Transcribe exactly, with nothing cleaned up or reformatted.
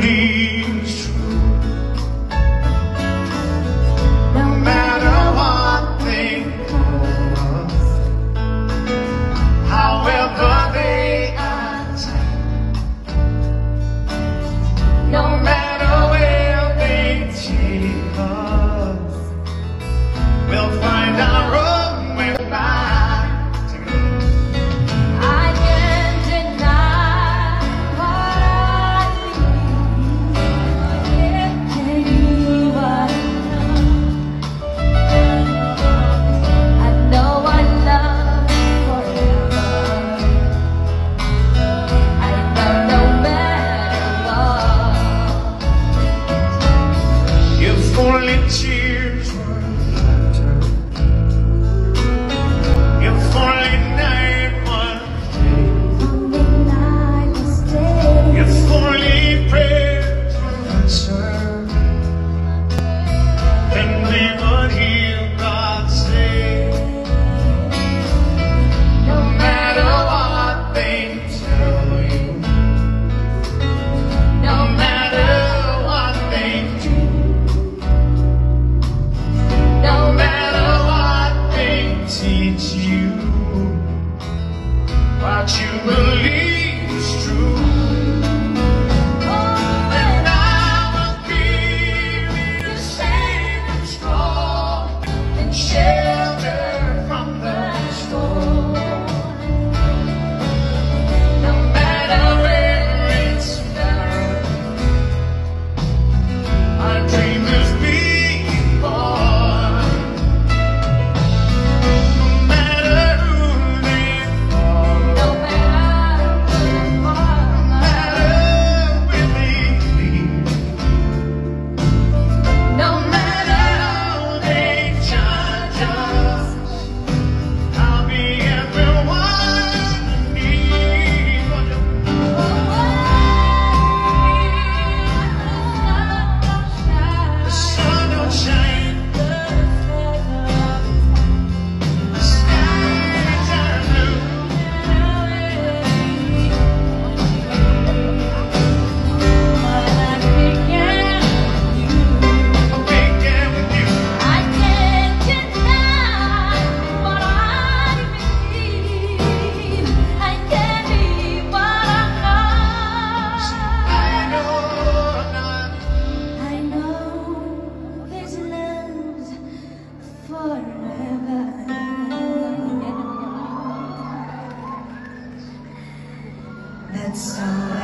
believe it's true. No matter what they do, however they attack, no matter where they take us, we'll find our own. Only tears were laughter. If only night was day. If only prayer were answered, then we would hear God say, no matter what they tell you, no matter what they do. Teach you what you believe is true. Oh, and I will be the safe and strong and shelter from the storm. No matter where it's found, our dream is big. That's so